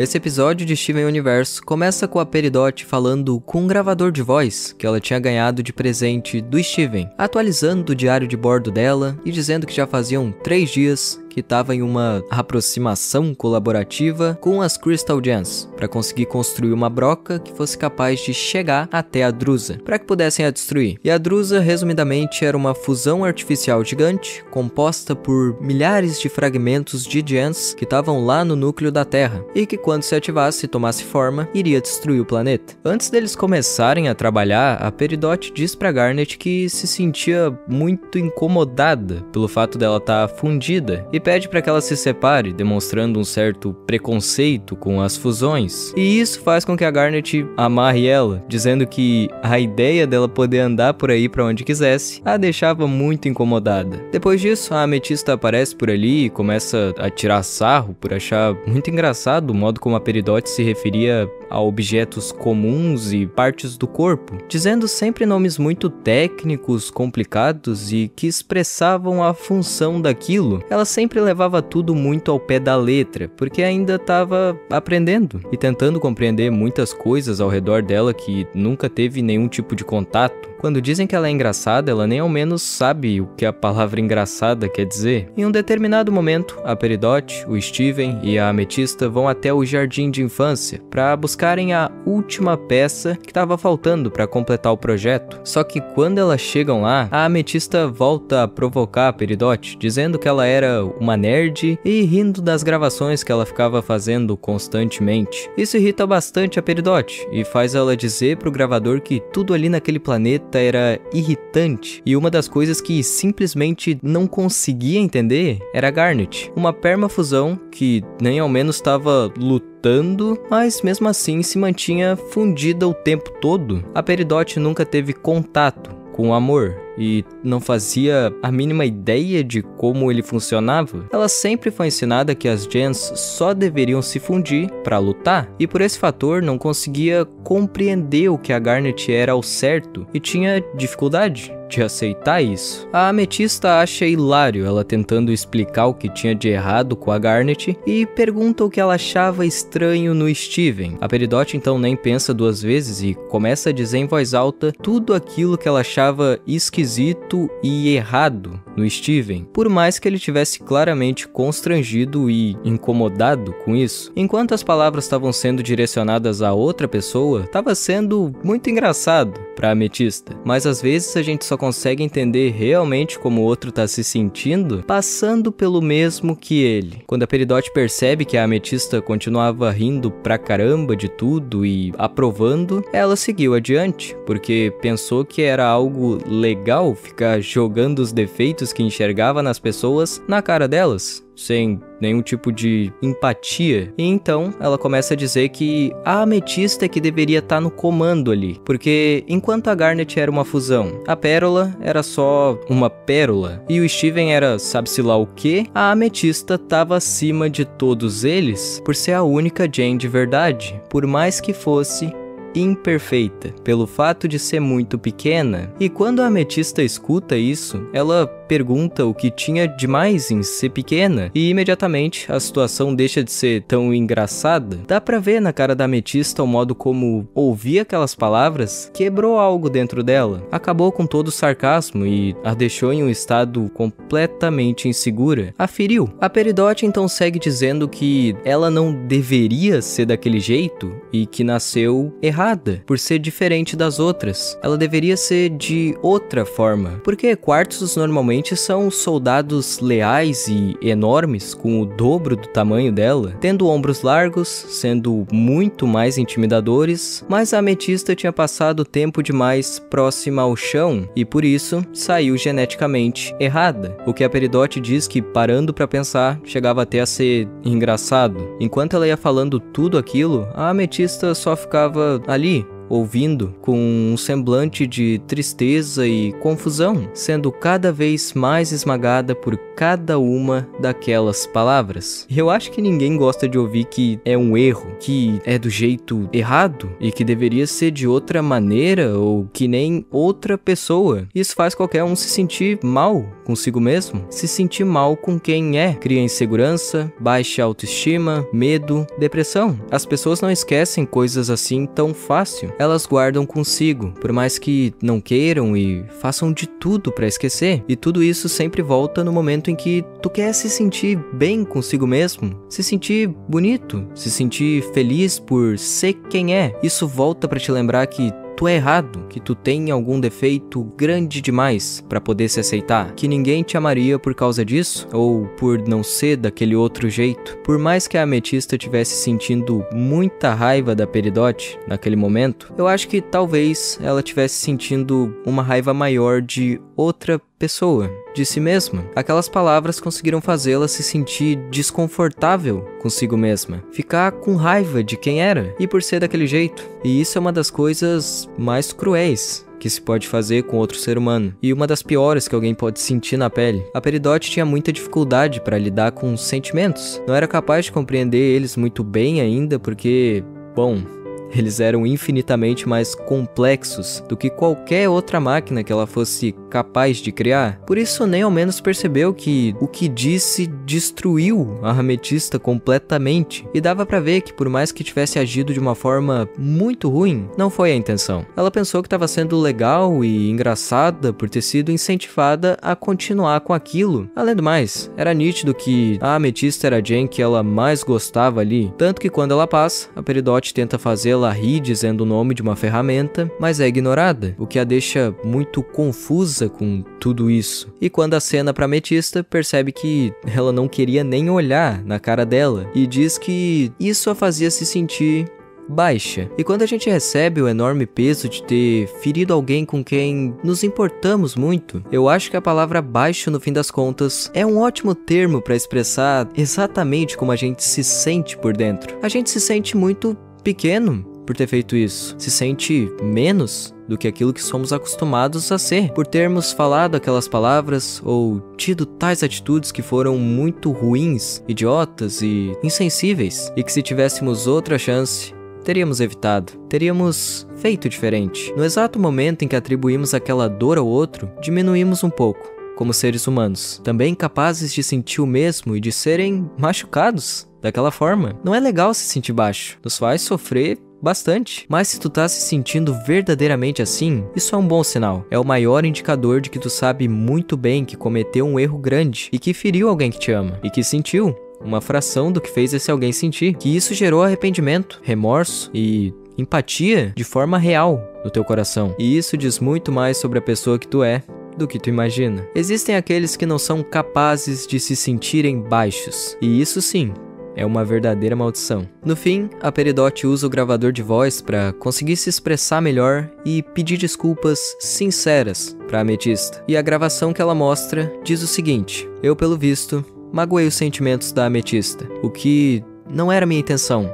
Esse episódio de Steven Universe começa com a Peridot falando com um gravador de voz que ela tinha ganhado de presente do Steven, atualizando o diário de bordo dela e dizendo que já faziam 3 dias que estava em uma aproximação colaborativa com as Crystal Gems para conseguir construir uma broca que fosse capaz de chegar até a Drusa para que pudessem a destruir. E a Drusa, resumidamente, era uma fusão artificial gigante composta por milhares de fragmentos de Gems que estavam lá no núcleo da Terra e que, quando se ativasse e tomasse forma, iria destruir o planeta. Antes deles começarem a trabalhar, a Peridot diz para Garnet que se sentia muito incomodada pelo fato dela estar fundida e pede para que ela se separe, demonstrando um certo preconceito com as fusões. E isso faz com que a Garnet amarre ela, dizendo que a ideia dela poder andar por aí para onde quisesse a deixava muito incomodada. Depois disso, a Ametista aparece por ali e começa a tirar sarro por achar muito engraçado o modo como a Peridot se referia a objetos comuns e partes do corpo, dizendo sempre nomes muito técnicos, complicados e que expressavam a função daquilo. Ela sempre levava tudo muito ao pé da letra, porque ainda estava aprendendo e tentando compreender muitas coisas ao redor dela que nunca teve nenhum tipo de contato. Quando dizem que ela é engraçada, ela nem ao menos sabe o que a palavra engraçada quer dizer. Em um determinado momento, a Peridot, o Steven e a Ametista vão até o jardim de infância para buscarem a última peça que estava faltando para completar o projeto. Só que quando elas chegam lá, a Ametista volta a provocar a Peridot, dizendo que ela era uma nerd e rindo das gravações que ela ficava fazendo constantemente. Isso irrita bastante a Peridot e faz ela dizer pro gravador que tudo ali naquele planeta era irritante, e uma das coisas que simplesmente não conseguia entender era Garnet, uma permafusão que nem ao menos estava lutando, mas mesmo assim se mantinha fundida o tempo todo. A Peridot nunca teve contato com o amor e não fazia a mínima ideia de como ele funcionava. Ela sempre foi ensinada que as Gems só deveriam se fundir para lutar, e por esse fator não conseguia compreender o que a Garnet era ao certo e tinha dificuldade de aceitar isso. A Ametista acha hilário ela tentando explicar o que tinha de errado com a Garnet e pergunta o que ela achava estranho no Steven. A Peridot então nem pensa 2 vezes e começa a dizer em voz alta tudo aquilo que ela achava esquisito e errado no Steven, por mais que ele tivesse claramente constrangido e incomodado com isso. Enquanto as palavras estavam sendo direcionadas a outra pessoa, estava sendo muito engraçado para a Ametista, mas às vezes a gente só consegue entender realmente como o outro tá se sentindo passando pelo mesmo que ele. Quando a Peridot percebe que a Ametista continuava rindo pra caramba de tudo e aprovando, ela seguiu adiante, porque pensou que era algo legal ficar jogando os defeitos que enxergava nas pessoas na cara delas, sem nenhum tipo de empatia. E então ela começa a dizer que a Ametista é que deveria estar no comando ali, porque enquanto a Garnet era uma fusão, a Pérola era só uma pérola e o Steven era sabe-se lá o que, a Ametista estava acima de todos eles por ser a única Gem de verdade, por mais que fosse imperfeita, pelo fato de ser muito pequena. E quando a Ametista escuta isso, ela pergunta o que tinha de mais em ser pequena, e imediatamente a situação deixa de ser tão engraçada. Dá pra ver na cara da Ametista o modo como ouvir aquelas palavras quebrou algo dentro dela, acabou com todo o sarcasmo e a deixou em um estado completamente insegura, a feriu. A Peridot então segue dizendo que ela não deveria ser daquele jeito e que nasceu errada por ser diferente das outras, ela deveria ser de outra forma, porque quartzos normalmente são soldados leais e enormes, com o dobro do tamanho dela, tendo ombros largos, sendo muito mais intimidadores, mas a Ametista tinha passado tempo demais próxima ao chão e por isso saiu geneticamente errada, o que a Peridot diz que, parando para pensar, chegava até a ser engraçado. Enquanto ela ia falando tudo aquilo, a Ametista só ficava ali, ouvindo com um semblante de tristeza e confusão, sendo cada vez mais esmagada por cada uma daquelas palavras. Eu acho que ninguém gosta de ouvir que é um erro, que é do jeito errado e que deveria ser de outra maneira ou que nem outra pessoa. Isso faz qualquer um se sentir mal consigo mesmo, se sentir mal com quem é, cria insegurança, baixa autoestima, medo, depressão. As pessoas não esquecem coisas assim tão fácil, elas guardam consigo, por mais que não queiram e façam de tudo para esquecer. E tudo isso sempre volta no momento em que tu quer se sentir bem consigo mesmo, se sentir bonito, se sentir feliz por ser quem é. Isso volta para te lembrar que tu é errado, que tu tem algum defeito grande demais para poder se aceitar, que ninguém te amaria por causa disso, ou por não ser daquele outro jeito. Por mais que a Ametista tivesse sentindo muita raiva da Peridot naquele momento, eu acho que talvez ela tivesse sentindo uma raiva maior de outra pessoa, de si mesma. Aquelas palavras conseguiram fazê-la se sentir desconfortável consigo mesma, ficar com raiva de quem era e por ser daquele jeito. E isso é uma das coisas mais cruéis que se pode fazer com outro ser humano, e uma das piores que alguém pode sentir na pele. A Peridot tinha muita dificuldade para lidar com os sentimentos, não era capaz de compreender eles muito bem ainda porque, bom, eles eram infinitamente mais complexos do que qualquer outra máquina que ela fosse capaz de criar. Por isso, nem ao menos percebeu que o que disse destruiu a Ametista completamente. E dava pra ver que, por mais que tivesse agido de uma forma muito ruim, não foi a intenção. Ela pensou que estava sendo legal e engraçada por ter sido incentivada a continuar com aquilo. Além do mais, era nítido que a Ametista era a Jen que ela mais gostava ali. Tanto que quando ela passa, a Peridot tenta fazê-la ri dizendo o nome de uma ferramenta, mas é ignorada, o que a deixa muito confusa com tudo isso. E quando acena pra Ametista, percebe que ela não queria nem olhar na cara dela e diz que isso a fazia se sentir baixa. E quando a gente recebe o enorme peso de ter ferido alguém com quem nos importamos muito, eu acho que a palavra baixo, no fim das contas, é um ótimo termo para expressar exatamente como a gente se sente por dentro. A gente se sente muito pequeno por ter feito isso, se sente menos do que aquilo que somos acostumados a ser, por termos falado aquelas palavras ou tido tais atitudes que foram muito ruins, idiotas e insensíveis, e que se tivéssemos outra chance, teríamos evitado, teríamos feito diferente. No exato momento em que atribuímos aquela dor ao outro, diminuímos um pouco, como seres humanos, também capazes de sentir o mesmo e de serem machucados daquela forma. Não é legal se sentir baixo, nos faz sofrer bastante. Mas se tu tá se sentindo verdadeiramente assim, isso é um bom sinal. É o maior indicador de que tu sabe muito bem que cometeu um erro grande e que feriu alguém que te ama e que sentiu uma fração do que fez esse alguém sentir. Que isso gerou arrependimento, remorso e empatia de forma real no teu coração. E isso diz muito mais sobre a pessoa que tu é do que tu imagina. Existem aqueles que não são capazes de se sentirem baixos. E isso sim é uma verdadeira maldição. No fim, a Peridot usa o gravador de voz para conseguir se expressar melhor e pedir desculpas sinceras para a Ametista. E a gravação que ela mostra diz o seguinte: eu, pelo visto, magoei os sentimentos da Ametista, o que não era minha intenção.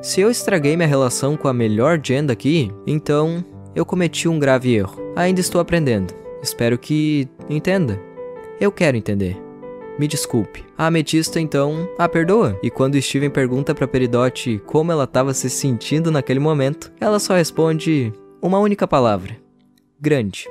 Se eu estraguei minha relação com a melhor Jen daqui, então eu cometi um grave erro. Ainda estou aprendendo. Espero que entenda. Eu quero entender. Me desculpe. A Ametista, então, a perdoa. E quando Steven pergunta pra Peridot como ela estava se sentindo naquele momento, ela só responde uma única palavra: grande.